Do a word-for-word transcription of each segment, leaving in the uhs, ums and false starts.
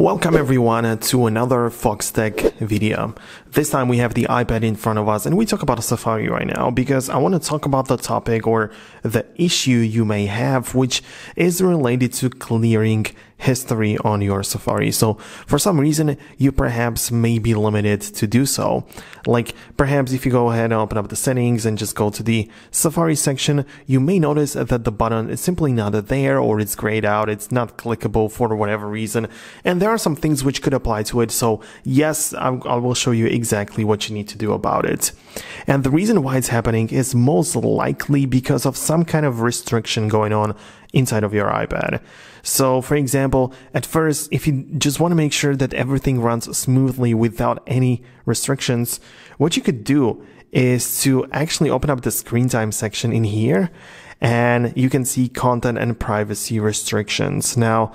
Welcome everyone to another Foxtecc video. This time we have the iPad in front of us and we talk about Safari right now because I want to talk about the topic or the issue you may have, which is related to clearing history on your Safari. So for some reason you perhaps may be limited to do so. Like perhaps if you go ahead and open up the settings and just go to the Safari section, you may notice that the button is simply not there or it's grayed out, it's not clickable for whatever reason, and there are some things which could apply to it. So yes, I, I will show you exactly what you need to do about it. And the reason why it's happening is most likely because of some kind of restriction going on inside of your iPad. So for example, at first, if you just want to make sure that everything runs smoothly without any restrictions, what you could do is to actually open up the screen time section in here, and you can see content and privacy restrictions. Now,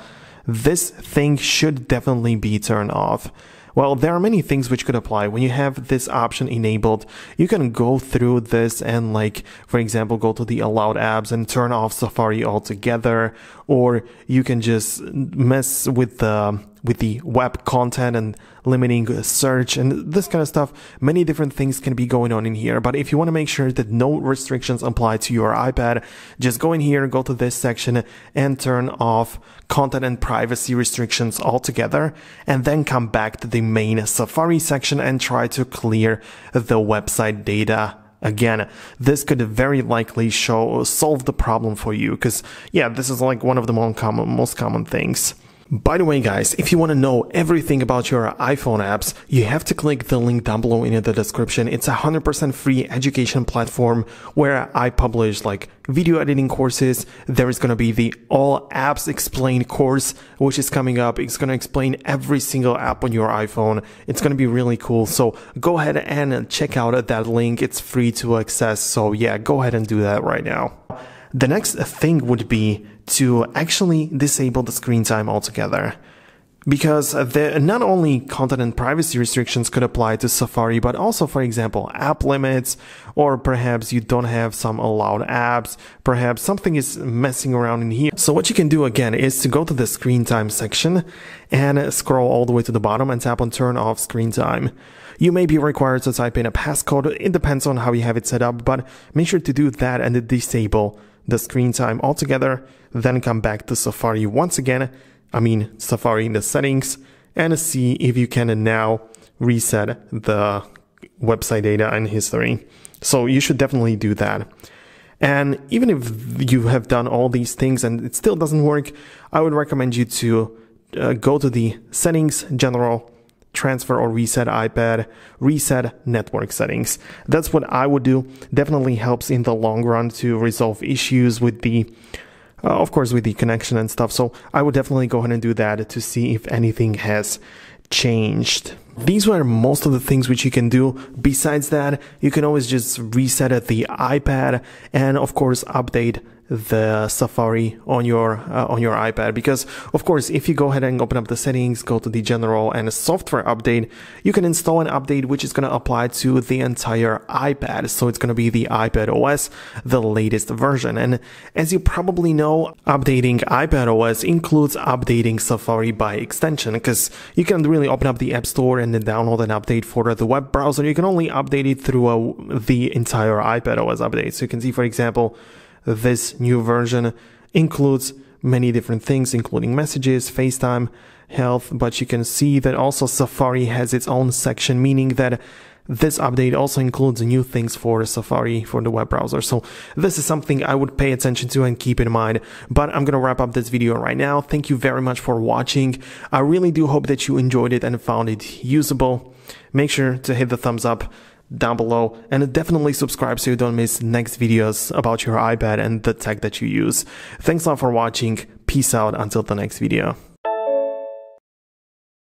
this thing should definitely be turned off. Well, there are many things which could apply. When you have this option enabled, you can go through this and, like, for example, go to the allowed apps and turn off Safari altogether, or you can just mess with the with the web content and limiting search and this kind of stuff. Many different things can be going on in here, but if you want to make sure that no restrictions apply to your iPad, just go in here, go to this section and turn off content and privacy restrictions altogether, and then come back to the main Safari section and try to clear the website data. Again, this could very likely show solve the problem for you, because yeah, this is like one of the most common, most common things. By the way, guys, if you want to know everything about your iPhone apps, you have to click the link down below in the description. It's a one hundred percent free education platform where I publish like video editing courses. There is going to be the All Apps Explained course, which is coming up. It's going to explain every single app on your iPhone. It's going to be really cool. So go ahead and check out that link. It's free to access. So yeah, go ahead and do that right now. The next thing would be to actually disable the screen time altogether, because the, not only content and privacy restrictions could apply to Safari, but also, for example, app limits, or perhaps you don't have some allowed apps, perhaps something is messing around in here. So what you can do again is to go to the screen time section and scroll all the way to the bottom and tap on turn off screen time. You may be required to type in a passcode. It depends on how you have it set up, but make sure to do that and disable the screen time altogether, then come back to Safari once again, I mean Safari in the settings, and see if you can now reset the website data and history. So you should definitely do that. And even if you have done all these things and it still doesn't work, I would recommend you to uh, go to the settings, general, transfer or reset iPad, reset network settings. That's what I would do. Definitely helps in the long run to resolve issues with the, uh, of course, with the connection and stuff. So I would definitely go ahead and do that to see if anything has changed. These were most of the things which you can do. Besides that, you can always just reset at the iPad and, of course, update the Safari on your uh, on your iPad, because of course if you go ahead and open up the settings, go to the general and software update, you can install an update which is going to apply to the entire iPad. So it's going to be the iPad O S, the latest version, and as you probably know, updating iPad O S includes updating Safari by extension, because you can really open up the App Store and then download an update for the web browser. You can only update it through a, the entire iPad O S update. So you can see, for example, this new version includes many different things, including messages, FaceTime, health, but you can see that also Safari has its own section, meaning that this update also includes new things for Safari, for the web browser. So this is something I would pay attention to and keep in mind. But I'm going to wrap up this video right now. Thank you very much for watching. I really do hope that you enjoyed it and found it usable. Make sure to hit the thumbs up down below and definitely subscribe so you don't miss next videos about your iPad and the tech that you use. Thanks a lot for watching. Peace out until the next video.